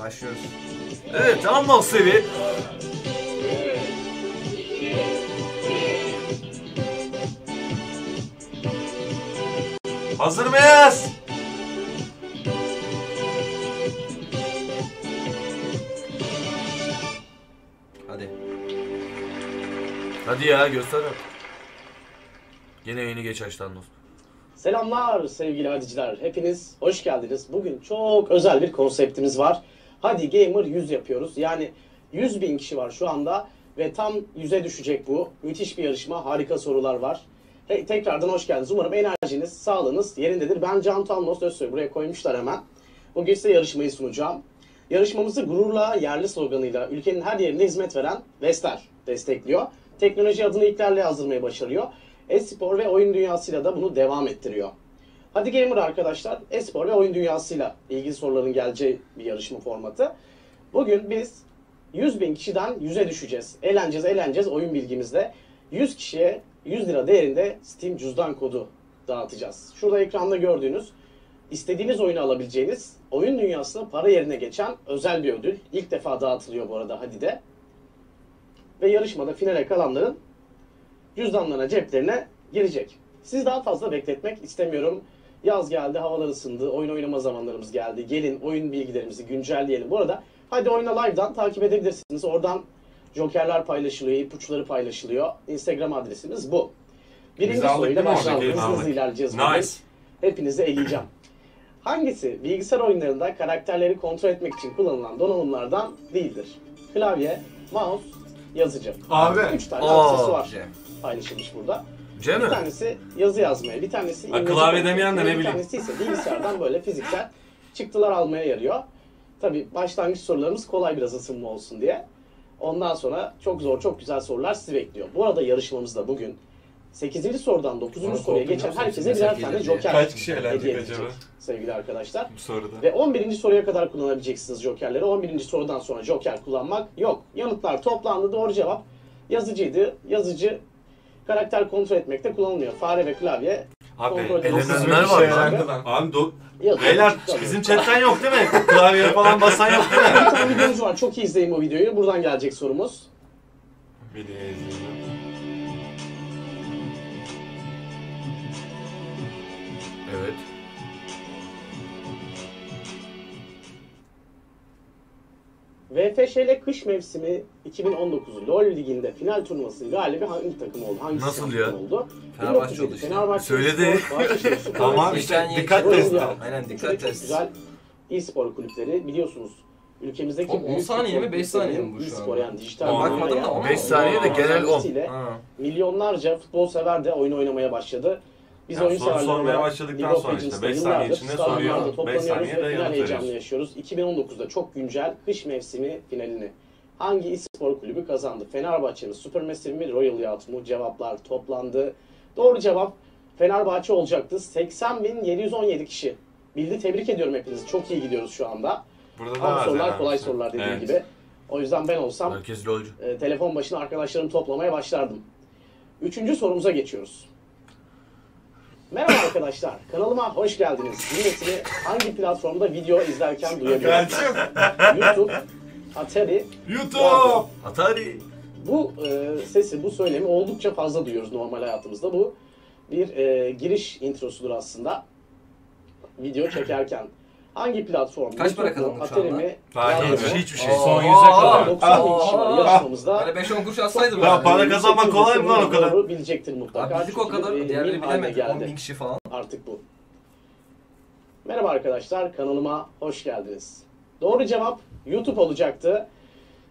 Başlıyoruz. Evet, amma sevi. Hazır mıyız? Hadi. Hadi ya, göster. Yine yeni geç açtan dostum. Selamlar sevgili Hadiciler. Hepiniz hoş geldiniz. Bugün çok özel bir konseptimiz var. Hadi Gamer 100 yapıyoruz. Yani 100.000 kişi var şu anda ve tam 100'e düşecek bu. Müthiş bir yarışma, harika sorular var. Tekrardan hoş geldiniz. Umarım enerjiniz, sağlığınız yerindedir. Ben Can Tanlos Özsoy. Buraya koymuşlar hemen. Bugün size yarışmayı sunacağım. Yarışmamızı gururla, yerli sloganıyla ülkenin her yerine hizmet veren Vestel destekliyor. Teknoloji adını ilklerle yazdırmayı başarıyor. E-spor ve oyun dünyasıyla da bunu devam ettiriyor. Hadi Gamer arkadaşlar, e-spor ve oyun dünyasıyla ilgili soruların geleceği bir yarışma formatı. Bugün biz 100.000 kişiden 100'e düşeceğiz. Eğleneceğiz oyun bilgimizle. 100 kişiye 100 lira değerinde Steam cüzdan kodu dağıtacağız. Şurada ekranda gördüğünüz, istediğiniz oyunu alabileceğiniz, oyun dünyasına para yerine geçen özel bir ödül. İlk defa dağıtılıyor bu arada Hadi'de. Ve yarışmada finale kalanların cüzdanlarına, ceplerine girecek. Sizi daha fazla bekletmek istemiyorum. Yaz geldi, havalar ısındı, oyun oynama zamanlarımız geldi. Gelin oyun bilgilerimizi güncelleyelim. Bu arada Hadi Oyna Live'dan takip edebilirsiniz. Oradan jokerler paylaşılıyor, ipuçları paylaşılıyor. Instagram adresimiz bu. Birinci soruyla başlayalım. Hızlı ilerleyeceğiz. Nice. Hepinizi eleyeceğim. Hangisi bilgisayar oyunlarında karakterleri kontrol etmek için kullanılan donanımlardan değildir? Klavye, mouse, yazıcı. Abi. 3 tane aksesuar paylaşılmış burada. Cemil. Bir tanesi yazı yazmaya, bir tanesi İngilizce. Klavye demeyen de ne bileyim. Bir tanesi ise bilgisayardan böyle fiziksel çıktılar almaya yarıyor. Tabii başlangıç sorularımız kolay, biraz ısınma olsun diye. Ondan sonra çok zor, çok güzel sorular sizi bekliyor. Bu arada yarışmamızda bugün 8. sorudan 9. soruya geçen herkese birer tane joker hediye edecek sevgili arkadaşlar. Bu soruda. Ve 11. soruya kadar kullanabileceksiniz jokerleri. 11. sorudan sonra joker kullanmak yok. Yanıtlar toplandı. Doğru cevap yazıcıydı. Yazıcı karakter kontrol etmekte kullanılıyor. Fare ve klavye. Abi elenenler var ya. Abi beyler bizim chatten yok değil mi? Klavye falan basan yok değil mi? Bir tane videomuz var. Çok iyi izleyin bu videoyu. Buradan gelecek sorumuz. Videoyu izleyelim. Evet. VFŞ'le kış mevsimi 2019 LoL liginde final turnuvasının galibi hangi takım oldu? Hangi nasıl ya? Oldu? Fenerbahçe oldu. Fenerbahçe söyledi. Tamam işte dikkat testi. Aynen dikkat testi. Güzel e-spor kulüpleri biliyorsunuz. Ülkemizdeki 10 saniye mi 5 saniye mi bu şu an? Yani dijital bakmadım da 5 saniye de genel 10. Milyonlarca futbol sever de oyun oynamaya başladı. Biz yani oyun sormaya başladıktan sonra işte 5 saniye içinde soruyor, 5 saniyede yanıt veriyoruz. 2019'da çok güncel kış mevsimi finalini hangi e-spor kulübü kazandı? Fenerbahçe mi, Supermassive mi, Royal Youth mu? Cevaplar toplandı. Doğru cevap Fenerbahçe olacaktı. 80.717 kişi bildi. Tebrik ediyorum hepinizi. Çok iyi gidiyoruz şu anda. Burada da sorular yani kolay sorular dediğim gibi. O yüzden ben olsam telefon başına arkadaşlarımı toplamaya başlardım. 3. sorumuza geçiyoruz. Merhaba arkadaşlar, kanalıma hoş geldiniz. Dinletini hangi platformda video izlerken duyabilirsiniz? YouTube, Atari, Bu sesi, bu söylemi oldukça fazla duyuyoruz normal hayatımızda. Bu bir giriş introsudur aslında. Video çekerken hangi platformda? Kaç para kazandık şu anda? Hiçbir şey. Son 100'e kadar. 90.000 kişi var yarışmamızda. Böyle 5-10 kuruş atsaydım. Ya para kazanmak kolay mı lan o kadar? Bilecektir mutlaka. Artık o kadar. Diğerleri bilemedi. 10.000 kişi falan. Artık bu. Merhaba arkadaşlar, kanalıma hoş geldiniz. Doğru cevap YouTube olacaktı.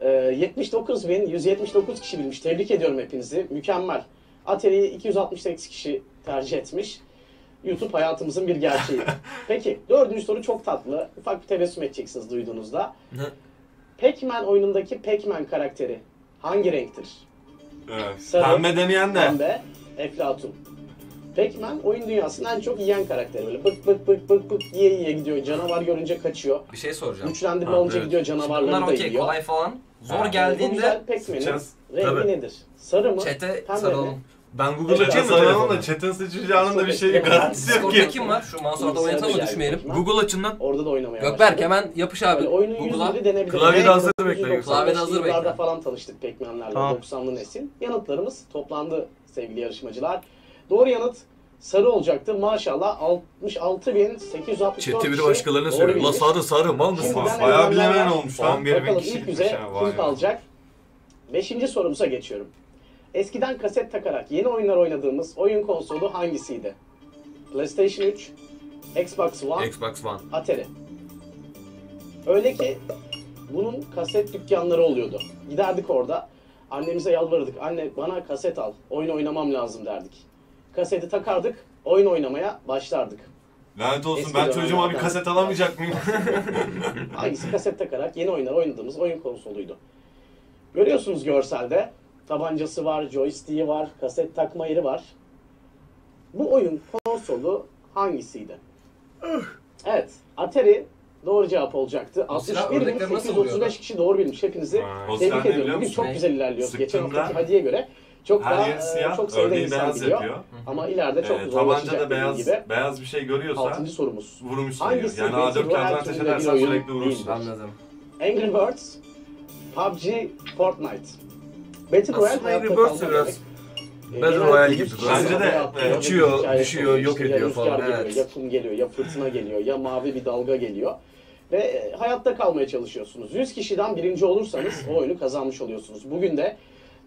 79.179 kişi bilmiş. Tebrik ediyorum hepinizi. Mükemmel. Atari'yi 268 kişi tercih etmiş. YouTube hayatımızın bir gerçeği. Peki, 4. soru çok tatlı. Ufak bir tebessüm edeceksiniz duyduğunuzda. Pac-Man oyunundaki Pac-Man karakteri hangi renktir? Sarı, pembe demeyen de. Pembe, eflatun. Pac-Man oyun dünyasının en çok yiyen karakteri. Böyle bık bık yiye gidiyor. Canavar görünce kaçıyor. Bir şey soracağım. Güçlendirme alınca gidiyor, canavarları da yiyor. Kolay falan. Zor geldiğinde. Pac-Man'in rengi nedir? Sarı mı? Pembe mi? Ben Google'ı açayım da chat'in seçeceğinin de bir şey garantisi yok ki. Kim var? Şu Mansur Atava'ya tam mı düşmeyelim? Google açın lan. Orada da oynamaya başladık. Gökberk hemen yapış abi. Google'a. Klavyede hazır bekleyin. Klavyede hazır bekleyin. Falan tanıştık Pac-Man'lerle 90'lı nesil. Yanıtlarımız toplandı sevgili yarışmacılar. Doğru yanıt sarı olacaktı. Maşallah 66.864 kişi. Chat'te biri başkalarına söylüyor. La sarı sarı mal mısın? Bayağı bilemeyen olmuş lan. Bakalım ilk yüze kim kalacak? 5. sorumuza geçiyorum. Eskiden kaset takarak yeni oyunlar oynadığımız oyun konsolu hangisiydi? PlayStation 3, Xbox One, Atari. Öyle ki bunun kaset dükkanları oluyordu. Giderdik orada, annemize yalvarırdık. Anne bana kaset al, oyun oynamam lazım derdik. Kaseti takardık, oyun oynamaya başlardık. Lanet olsun eski ben çocuğuma bir kaset alamayacak mıyım? Hangisi kaset takarak yeni oyunlar oynadığımız oyun konsoluydu? Görüyorsunuz görselde. Tabancası var, joystick'i var, kaset takma yeri var. Bu oyun konsolu hangisiydi? Evet, Atari doğru cevap olacaktı. 61.835 kişi doğru bilmiş. Hepinizi tebrik ediyorum. Bugün çok güzel ilerliyoruz. Geçen haftaki Hadi'ye göre çok her daha çok sayıda insan biliyor. Yapıyor. Ama ileride çok zorlaşacak da beyaz bir şey görüyorsa 6. sorumuz. Vurmuşsun yani A4 kağıdına ateş edersen sürekli vurursun. Anladım. Angry Birds, PUBG, Fortnite. Battle Royale biraz Battle Royale gibi. Bence de uçuyor, düşüyor, yok ediyor falan. Evet. Ya kum geliyor, ya fırtına geliyor, ya mavi bir dalga geliyor. Ve hayatta kalmaya çalışıyorsunuz. 100 kişiden birinci olursanız o oyunu kazanmış oluyorsunuz. Bugün de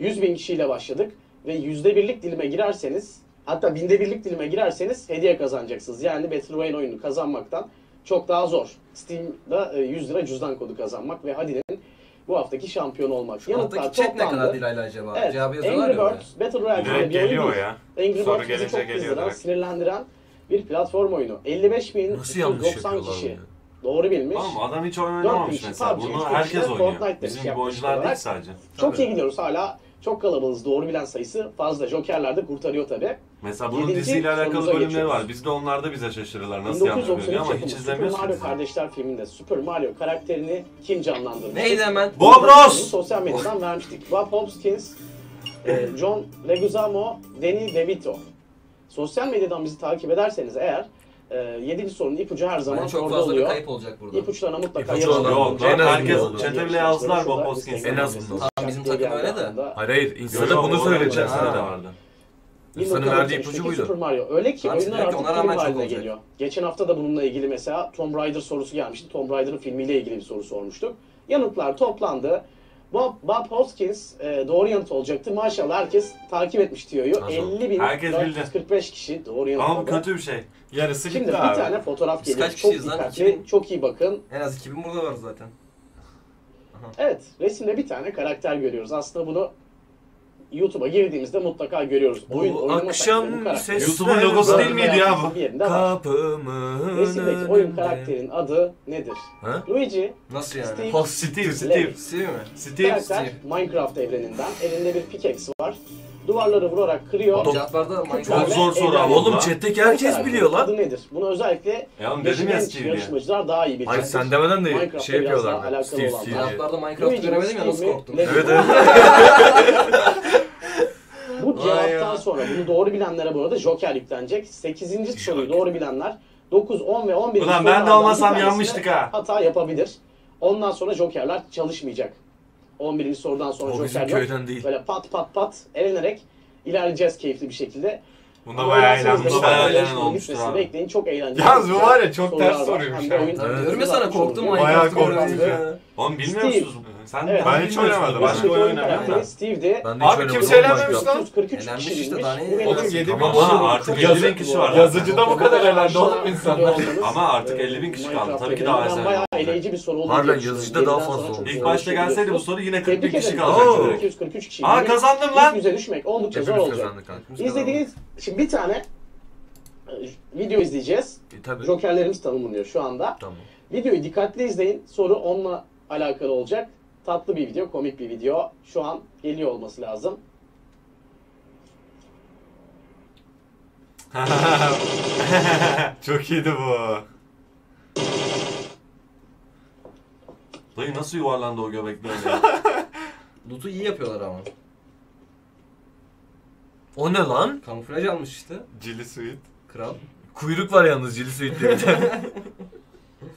100.000 kişiyle başladık ve %1'lik dilime girerseniz, hatta binde birlik dilime girerseniz hediye kazanacaksınız. Yani Battle Royale oyunu kazanmaktan çok daha zor. Steam'da 100 lira cüzdan kodu kazanmak ve Hadi'nin bu haftaki şampiyon olmak. Şu yanıtlar toplandı. Ne kadar dilaylı acaba? Evet. Angry Birds, Battle Royale gibi bir oyun. Angry Birds bizi çok kızdıran, sinirlendiren bir platform oyunu. 55.090 kişi yani. Doğru bilmiş. Ama adam hiç oynamamış mesela. Bunu herkes oynuyor. Fortnite bizim gibi oyuncular değil sadece. Çok iyi gidiyoruz hala. Çok kalabalığız. Doğru bilen sayısı fazla. Jokerler de kurtarıyor tabii. Mesela bunun diziyle alakalı bölümleri var. Biz de onlarda bize şaşırırlar. Nasıl yapabiliyor ama hiç izlemiyorsunuz. Super Mario kardeşler filminde Super Mario karakterini kim canlandırmıştı? Neydi hemen? Bob Ross! Sosyal medyadan vermiştik. Bob Hoskins, John Leguizamo, Danny DeVito. Sosyal medyadan bizi takip ederseniz eğer 7. sorunun ipucu her zaman çok orada oluyor. Kayıp olacak burada. İpuçlarına mutlaka yazılıyor. Herkes çete bile yazdılar Bob Hoskins. En azından. Tamam bizim takım öyle de. Hayır, insana bunu söyleyeceğiz. İnsanın verdiği ipucu buydu. Super Mario. Öyle ki oyunlar artık film haline geliyor. Geçen hafta da bununla ilgili mesela Tomb Raider sorusu gelmişti. Tomb Raider'ın filmiyle ilgili bir soru sormuştuk. Yanıtlar toplandı. Bob Hoskins doğru yanıt olacaktı. Maşallah herkes takip etmiş diyoyu. 50.445 kişi doğru yanıt oldu. Ama kötü bir şey. Yarısı gitti abi. Şimdi bir tane fotoğraf geliyor. Çok dikkatli, çok iyi bakın. En az 2000 burada var zaten. Evet, resimde bir tane karakter görüyoruz. Aslında bunu YouTube'a girdiğimizde mutlaka görüyoruz. Oyun akşam YouTube'un logosu değil miydi ya bu? Kapımın resimdeki oyun karakterinin adı nedir? Ha? Luigi. Nasıl yani? Steve. Karakter Minecraft evreninden. Elinde bir pickaxe var. Duvarları vurarak kırıyor. Çok zor soru abi. Oğlum chat'teki herkes biliyor lan. Adı nedir? Bunu özellikle yarışmacılar daha iyi bilir. Hayır sen demeden de şey yapıyorlar. Steve. Cevaplarda Minecraft'ı göremedim ya nasıl korktum. Evet. Bu cevaptan sonra bunu doğru bilenlere bu arada joker yüklenecek. 8. soruyu doğru bilenler 9, 10 ve 11. Ulan ben de olmasam yanmıştık ha. Hata yapabilir. Ondan sonra jokerler çalışmayacak. 11. sorudan sonra joker yok. Böyle pat elenerek ilerleyeceğiz keyifli bir şekilde. Bunda bayağı eğlenceli olmuştur abi. Bekleyin çok eğlenceli. Yalnız bu var ya çok ters soruyormuş. Diyorum ya sana korktum. Bayağı korktum. Oğlum bilmiyor musunuz? Sen evet, ben hiç oynamadım. Başka oyun oynamadım. Steve'di. Abi kimse elenmemiş lan. 43 kişi işte daha ne? Oğlum 50.000 kişi var. Yazıcıda bu kadar elendi oğlum insanlar. Ama artık 50.000 kişi kaldı. Tabii ki daha eser. Bayağı eleyici bir soru oldu. Harbiden yazıcıda daha fazla oldu. İlk başta gelseydi bu soru yine 41 kişi kalacaktı. 243 kişi. Aa kazandım lan. Yüze düşmek oldukça zor olacak. İzlediğiniz şimdi bir tane video izleyeceğiz. Jokerlerimiz tanımlanıyor şu anda. Videoyu dikkatli izleyin. Soru onunla alakalı olacak. Tatlı bir video, komik bir video. Şu an geliyor olması lazım. Çok iyiydi bu. Dayı nasıl yuvarlandı o göbeklerle? Loot'u iyi yapıyorlar ama. O ne lan? Kamuflaj almış işte. Cili Sweet. Kral. Kuyruk var yalnız Cili Sweet'te.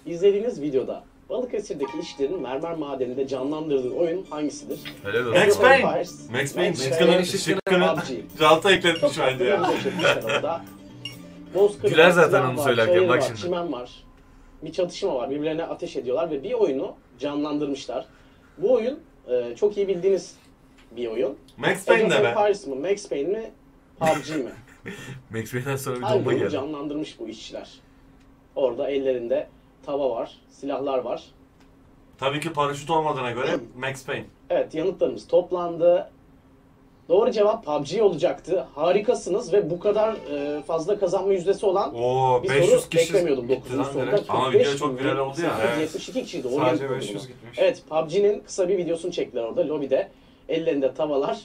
İzlediğiniz videoda Balıkesir'deki işçilerin mermer madeninde canlandırdığı oyun hangisidir? Öyle mi? Max Payne. Max Payne. Şıkkını Jalta ekletmiş bence ya. Güler zaten onu söylerken bak şimdi. Çimen var. Bir çatışma var. Birbirlerine ateş ediyorlar ve bir oyunu canlandırmışlar. Bu oyun çok iyi bildiğiniz bir oyun. Max Payne de be. Paris mı? Max Payne mi? PUBG mi? Max Payne'den sonra bir bomba geldi. Canlandırmış bu işçiler. Orada ellerinde tava var, silahlar var. Tabii ki paraşüt olmadığına göre Max Payne. Evet, yanıtlarımız toplandı. Doğru cevap PUBG olacaktı. Harikasınız ve bu kadar fazla kazanma yüzdesi olan bir soru beklemiyordum. 9. soruda. Ama video çok viral oldu ya. Evet. 72 kişi doğru yanıt oldu. Evet, PUBG'nin kısa bir videosunu çektiler orada lobide. Ellerinde tavalar.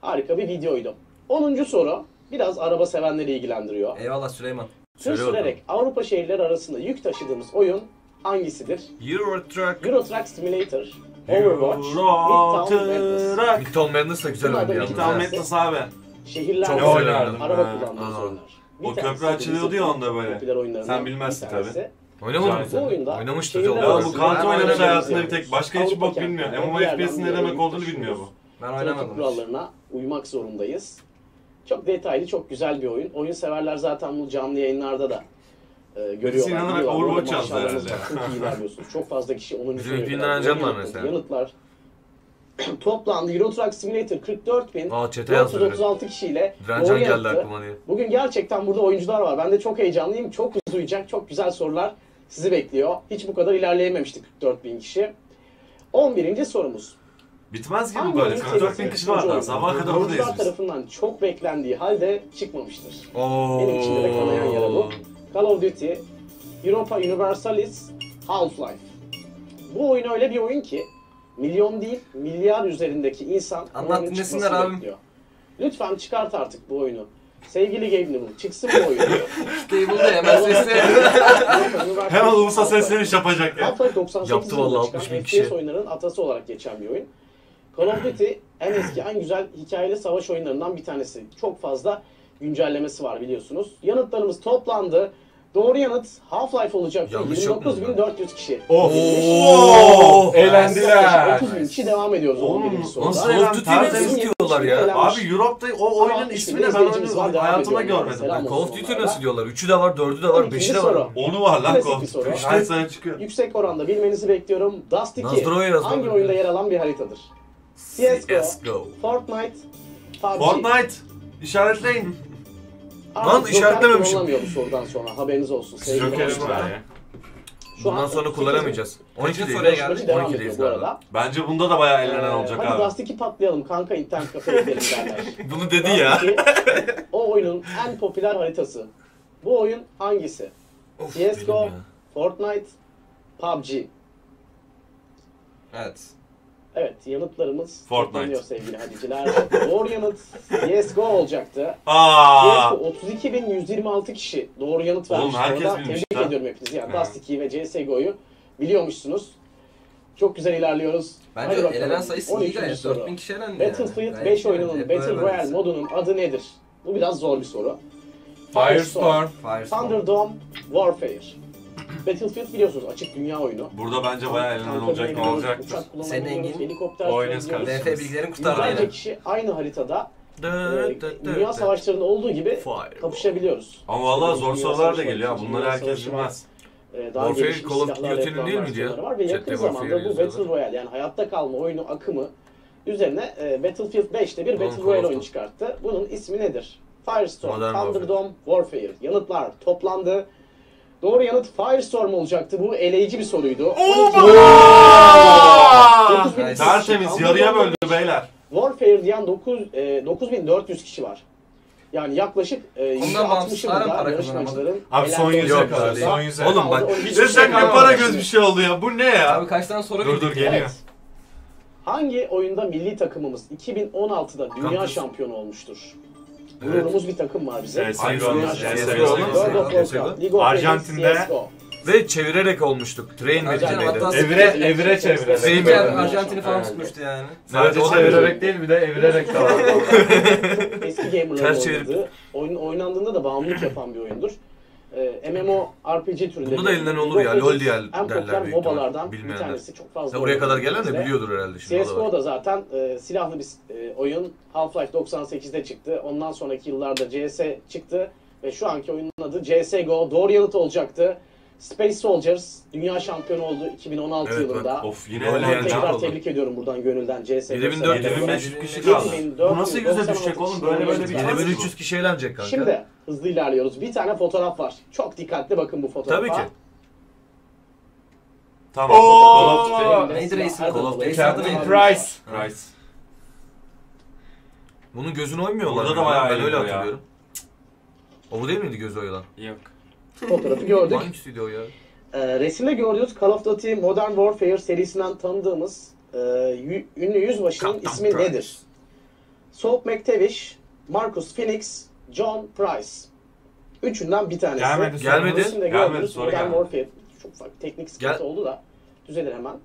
Harika bir videoydu. 10. soru biraz araba sevenleri ilgilendiriyor. Eyvallah Süleyman. Tır sürerek Avrupa şehirleri arasında yük taşıdığımız oyun hangisidir? Euro Truck Simulator, Overwatch, Midtown Madness da güzel oynadı. Midtown Madness abi. Şehirlerde araba kullandığımız oyunlar. O köprü açılıyordu ya onda böyle. Sen bilmezsin tabii. Oynamıştır. Ya bu kart oynanan hayatında bir tek. Başka hiç bok bilmiyor. MMORPG'nin ne demek olduğunu bilmiyor bu. Ben oynamadım. Kurallarına uymak zorundayız. Çok detaylı, çok güzel bir oyun. Oyun severler zaten bunu canlı yayınlarda da görüyorlar. İnanarak Overwatch yazdı herhalde. Çok iyi ilerliyorsunuz. Çok fazla kişi onun üzerinden yanıtlar. Toplamda Euro Truck Simulator 44.436 kişiyle doğru yaptı. Bugün gerçekten burada oyuncular var. Ben de çok heyecanlıyım. Çok uzayacak, çok güzel sorular sizi bekliyor. Hiç bu kadar ilerleyememiştik 44.000 kişi. 11. sorumuz. Bitmez gibi böyle. 44.000 kişi var da sabaha kadar buradayız biz. Tarafından çok beklendiği halde çıkmamıştır. Benim içinde de kanayan yara bu. Call of Duty, Europa Universalis, Half-Life. Bu oyun öyle bir oyun ki milyon değil milyar üzerindeki insan oyunun çıkmasını bekliyor. Lütfen çıkart artık bu oyunu. Sevgili Game Newell, çıksın bu oyun. Stable'da hemen seslenir. Hemen ulusa sesleniş yapacak ya. Half-Life 98 yılında çıkan FPS oyunlarının atası olarak geçen bir oyun. Call of Duty en eski, en güzel hikayeli savaş oyunlarından bir tanesi. Çok fazla güncellemesi var biliyorsunuz. Yanıtlarımız toplandı. Doğru yanıt Half-Life olacak. 29.400 kişi. Ooo! Eğlendiler. 30.000 kişi devam ediyoruz. Nasıl eğlendiler ya? Abi Europe'da o oyunun ismini ben oyunu hayatıma görmedim. Call of Duty nasıl diyorlar? 3'ü de var, 4'ü de var, 5'i de var. Onu var lan Call of Duty. Her sene çıkıyor. Yüksek oranda bilmenizi bekliyorum. Dust 2 hangi oyunda yer alan bir haritadır? CS:GO, Fortnite, PUBG. Fortnite! İşaretleyin. Lan işaretlememişim. Kullanamıyor bu sorudan sonra, haberiniz olsun. Bundan sonra kullanamayacağız. 12 soruya geldik. 12'deyiz galiba. Bence bunda da bayağı eğlenen olacak abi. Hadi Dust 2 patlayalım kanka, internet kafeye gidelim derler. Bunu dedi ya. O oyunun en popüler haritası. Bu oyun hangisi? CS:GO, Fortnite, PUBG. Evet. Evet, yanıtlarımız toplanıyor sevgili Hadiciler. Doğru yanıt CSGO olacaktı. CSGO 32.126 kişi doğru yanıt vermiş. Tebrik ediyorum hepinizi. Yani Dust 2'yi ve CSGO'yu biliyormuşsunuz. Çok güzel ilerliyoruz. Bence elenen sayısı iyi de 4.000 kişi elendi. Battlefield 5 oyununun Battle Royale modunun adı nedir? Bu biraz zor bir soru. Firestorm, Thunderdome, Warfare. Battlefield biliyorsunuz açık dünya oyunu. Burada bence bayağı elinden olacak, ne olacaktır. Sen Engin, Oynes kardeşimiz. DF bilgilerin kurtardı yine. Yüzlerce kişi aynı haritada dünya savaşlarında olduğu gibi kapışabiliyoruz. Ama vallahi zor sorular da geliyor. Bunları herkes bilmez. Warfare, Call of Duty'nin değil mi diye. Ve yakın zamanda bu Battle Royale, yani hayatta kalma oyunu akımı üzerine Battlefield 5'te bir Battle Royale oyunu çıkarttı. Bunun ismi nedir? Firestorm, Thunderdome, Warfare. Yanıtlar toplandı. Doğru yanıt Firestorm olacaktı. Bu eleyici bir soruydu. Tertemiz, yarıya böldü beyler. Warfare diyen 9400 kişi var. Yani yaklaşık 60'ı burada yarışmacıların. Abi son 100'e kadar değil. Oğlum bak hiçbir para göz bir şey oldu ya. Bu ne ya? Abi kaç tane soru bildik. Dur geliyor. Hangi oyunda milli takımımız 2016'da dünya şampiyonu olmuştur? Gururumuz bir takım var bize. Arjantin'de Ve çevirerek olmuştuk. Train ve evire çevirerek. Zeynep Arjantin'i falan tutmuştu yani. Sadece çevirerek değil bir de evirerek kaldı. Eski gamer'ların oynadığı, oynandığında da bağımlılık yapan bir oyundur. MMORPG türünde. Bunu da elinden olur ya, LoL diye derler büyük ihtimalle. Bilmeyenler. Bir tanesi çok fazla. Oraya kadar gelen de biliyordur herhalde şimdi. CS:GO da zaten silahlı bir oyun. Half-Life 98'de çıktı. Ondan sonraki yıllarda CS çıktı. Ve şu anki oyunun adı CS:GO. Doğru yanıt olacaktı. Space Soldiers dünya şampiyonu oldu 2016 evet, yılında. Of yine öyle tekrar oldu. Tebrik ediyorum buradan gönülden CS:GO. 7400 kişi kaldı. Bu nasıl yüze düşecek oğlum? Böyle bir 7300 kişi eğlenecek kanka. Şimdi hızlı ilerliyoruz. Bir tane fotoğraf var. Çok dikkatli bakın bu fotoğrafa. Tabii ki. Tamam. Neydi reisin? Call of Duty. Price. Bunun gözünü oymuyorlar. Burada da bayağı ben öyle hatırlıyorum. O bu değil miydi gözü oyalan? Yok. Fotoğrafı gördük. Hangisiydi o ya? Resimde gördüğünüz Call of Duty Modern Warfare serisinden tanıdığımız ünlü yüzbaşının ismi nedir? Soap MacTavish, Marcus Phoenix, John Price. Üçünden bir tanesi. Gelmedi. Sonra geldi. Modern Warfare çok farklı teknik sıkıntı oldu da düzelir hemen.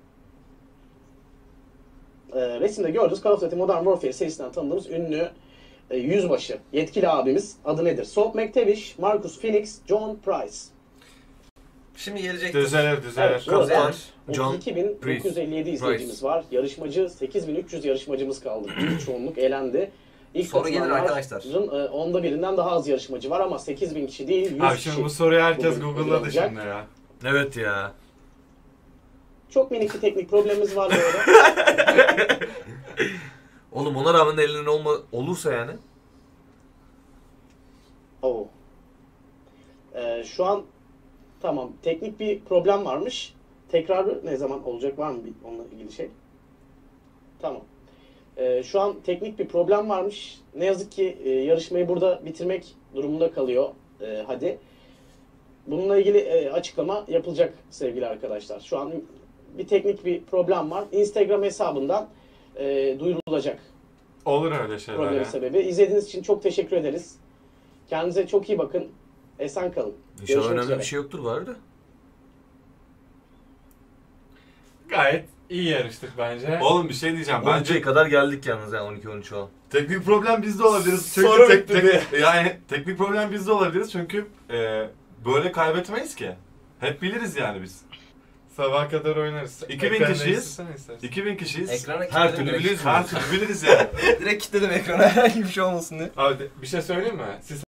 Resimde gördüğünüz Call of Duty Modern Warfare serisinden tanıdığımız ünlü yüzbaşı, yetkili abimiz adı nedir? Soap MacTavish, Marcus Phoenix, John Price. Şimdi gelecektir. Düzeler. Kazanır. Evet, 22.957 izleyicimiz var. Yarışmacı 8.300 yarışmacımız kaldı. Çoğunluk elendi. İlk soru gelir arkadaşlar. Onda birinden daha az yarışmacı var ama 8.000 kişi değil 100 kişi. Şimdi bu soruyu herkes Google'ladı şimdi ya. Evet ya. Çok minik bir teknik problemimiz var böyle. Oğlum ona rağmen elinden olursa yani. Oo. Şu an tamam teknik bir problem varmış. Tekrarı ne zaman olacak var mı onunla ilgili şey? Tamam. Şu an teknik bir problem varmış. Ne yazık ki yarışmayı burada bitirmek durumunda kalıyor Hadi. Bununla ilgili açıklama yapılacak sevgili arkadaşlar. Şu an bir teknik bir problem var. Instagram hesabından duyurulacak. Olur öyle şeyler. Problem sebebi. İzlediğiniz için çok teşekkür ederiz. Kendinize çok iyi bakın. Esen kalın. İnşallah önemli bir şey yoktur vardı. Gayet iyi yarıştık bence. Oğlum bir şey diyeceğim. Bence kadar geldik yalnız yani 12-13 o. Teknik problem bizde olabiliriz. Soru yani teknik problem bizde olabiliriz çünkü böyle kaybetmeyiz ki. Hep biliriz yani biz. Sabaha kadar oynarız. 2000 kişiyiz. Ekrana her türlü biliriz yani. Direkt kilitledim ekrana herhangi bir şey olmasın diye. Abi bir şey söyleyeyim mi? Siz